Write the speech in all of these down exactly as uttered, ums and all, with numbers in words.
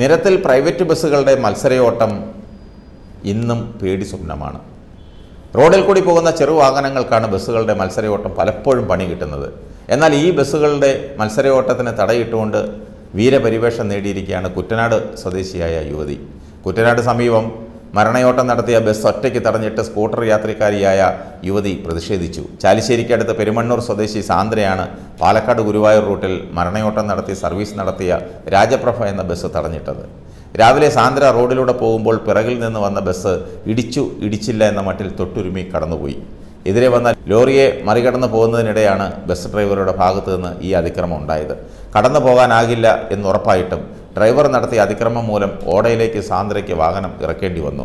നിരത്തിൽ പ്രൈവറ്റ് ബസ്സുകളുടെ മത്സരയോട്ടം ഇന്നും പേടി സ്വപ്നമാണ്. റോഡിൽ കൂടി പോകുന്ന ചെറുവാഹനങ്ങൾക്കാണ് ബസ്സുകളുടെ മത്സരയോട്ടം പലപ്പോഴും പണി കിട്ടുന്നത്. എന്നാൽ ഈ ബസ്സുകളുടെ മത്സരയോട്ടത്തിന് തടയിട്ടുകൊണ്ട് വീരപരിവേഷം നേടിയിരിക്കുകയാണ് കുട്ടനാട് സ്വദേശിയായ യുവതി. കുട്ടനാട് സമീപം മരണയോട്ടം നടത്തിയ ബസ് ഒറ്റയ്ക്ക് തടഞ്ഞിട്ട് സ്കൂട്ടർ യാത്രക്കാരിയായ യുവതി പ്രതിഷേധിച്ചു. ചാലിശ്ശേരിക്കടുത്ത് പെരുമണ്ണൂർ സ്വദേശി സാന്ദ്രയാണ് പാലക്കാട് ഗുരുവായൂർ റൂട്ടിൽ മരണയോട്ടം നടത്തി സർവീസ് നടത്തിയ രാജപ്രഭ എന്ന ബസ് തടഞ്ഞിട്ടത്. രാവിലെ സാന്ദ്ര റോഡിലൂടെ പോകുമ്പോൾ പിറകിൽ നിന്ന് വന്ന ബസ് ഇടിച്ചു ഇടിച്ചില്ല എന്ന മട്ടിൽ തൊട്ടുരുമി കടന്നുപോയി. എതിരെ വന്ന ലോറിയെ മറികടന്നു പോകുന്നതിനിടെയാണ് ബസ് ഡ്രൈവറുടെ ഭാഗത്തു നിന്ന് ഈ അതിക്രമം ഉണ്ടായത്. കടന്നു പോകാനാകില്ല എന്നുറപ്പായിട്ടും ഡ്രൈവർ നടത്തിയ അതിക്രമം മൂലം ഓടയിലേക്ക് സാന്ദ്രയ്ക്ക് വാഹനം ഇറക്കേണ്ടി വന്നു.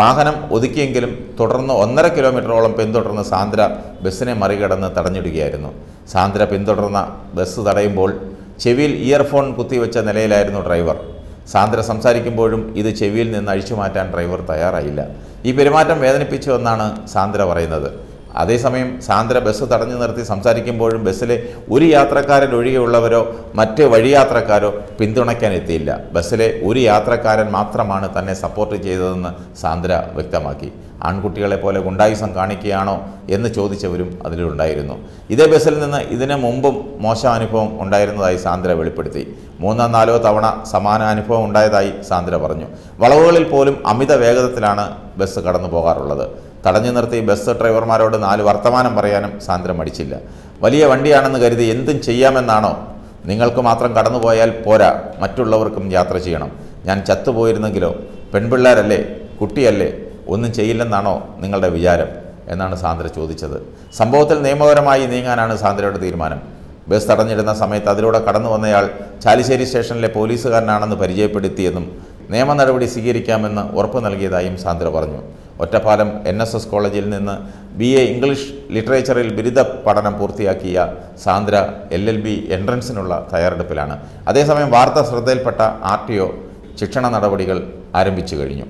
വാഹനം ഒതുക്കിയെങ്കിലും തുടർന്ന് ഒന്നര കിലോമീറ്ററോളം പിന്തുടർന്ന് സാന്ദ്ര ബസ്സിനെ മറികടന്ന് തടഞ്ഞിടുകയായിരുന്നു. സാന്ദ്ര പിന്തുടർന്ന ബസ് തടയുമ്പോൾ ചെവിയിൽ ഇയർഫോൺ കുത്തിവെച്ച നിലയിലായിരുന്നു ഡ്രൈവർ. സാന്ദ്ര സംസാരിക്കുമ്പോഴും ഇത് ചെവിയിൽ നിന്ന് അഴിച്ചു മാറ്റാൻ ഡ്രൈവർ തയ്യാറായില്ല. ഈ പെരുമാറ്റം വേദനിപ്പിച്ചു എന്നാണ് സാന്ദ്ര പറയുന്നത്. അതേസമയം സാന്ദ്ര ബസ് തടഞ്ഞു നിർത്തി സംസാരിക്കുമ്പോഴും ബസ്സിലെ ഒരു യാത്രക്കാരൻ ഒഴികെയുള്ളവരോ മറ്റ് വഴിയാത്രക്കാരോ പിന്തുണയ്ക്കാൻ എത്തിയില്ല. ബസ്സിലെ ഒരു യാത്രക്കാരൻ മാത്രമാണ് തന്നെ സപ്പോർട്ട് ചെയ്തതെന്ന് സാന്ദ്ര വ്യക്തമാക്കി. ആൺകുട്ടികളെ പോലെ ഗുണ്ടായുസം കാണിക്കുകയാണോ എന്ന് ചോദിച്ചവരും അതിലുണ്ടായിരുന്നു. ഇതേ ബസ്സിൽ നിന്ന് ഇതിനു മുമ്പും മോശാനുഭവം ഉണ്ടായിരുന്നതായി സാന്ദ്ര വെളിപ്പെടുത്തി. മൂന്നോ നാലോ തവണ സമാന അനുഭവം ഉണ്ടായതായി സാന്ദ്ര പറഞ്ഞു. വളവുകളിൽ പോലും അമിത വേഗതത്തിലാണ് ബസ് കടന്നു പോകാറുള്ളത്. തടഞ്ഞു നിർത്തി ബസ് ഡ്രൈവർമാരോട് നാല് വർത്തമാനം പറയാനും സാന്ദ്ര മടിച്ചില്ല. വലിയ വണ്ടിയാണെന്ന് കരുതി എന്തും ചെയ്യാമെന്നാണോ? നിങ്ങൾക്ക് മാത്രം കടന്നുപോയാൽ പോരാ, മറ്റുള്ളവർക്കും യാത്ര ചെയ്യണം. ഞാൻ ചത്തുപോയിരുന്നെങ്കിലോ? പെൺപിള്ളേരല്ലേ, കുട്ടിയല്ലേ, ഒന്നും ചെയ്യില്ലെന്നാണോ നിങ്ങളുടെ വിചാരം എന്നാണ് സാന്ദ്ര ചോദിച്ചത്. സംഭവത്തിൽ നിയമപരമായി നീങ്ങാനാണ് സാന്ദ്രയുടെ തീരുമാനം. ബസ് തടഞ്ഞിടുന്ന സമയത്ത് അതിലൂടെ കടന്നു വന്നയാൾ ചാലിശ്ശേരി സ്റ്റേഷനിലെ പോലീസുകാരനാണെന്ന് പരിചയപ്പെടുത്തിയെന്നും നിയമ നടപടി സ്വീകരിക്കാമെന്ന് ഉറപ്പ് നൽകിയതായും സാന്ദ്ര പറഞ്ഞു. ഒറ്റപ്പാലം എൻ എസ് എസ് കോളേജിൽ നിന്ന് ബി എ ഇംഗ്ലീഷ് ലിറ്ററേച്ചറിൽ ബിരുദ പഠനം പൂർത്തിയാക്കിയ സാന്ദ്ര എൽ എൽ ബി എൻട്രൻസിനുള്ള തയ്യാറെടുപ്പിലാണ്. അതേസമയം വാർത്ത ശ്രദ്ധയിൽപ്പെട്ട ആർ ടി ഒ ശിക്ഷണ നടപടികൾ ആരംഭിച്ചു കഴിഞ്ഞു.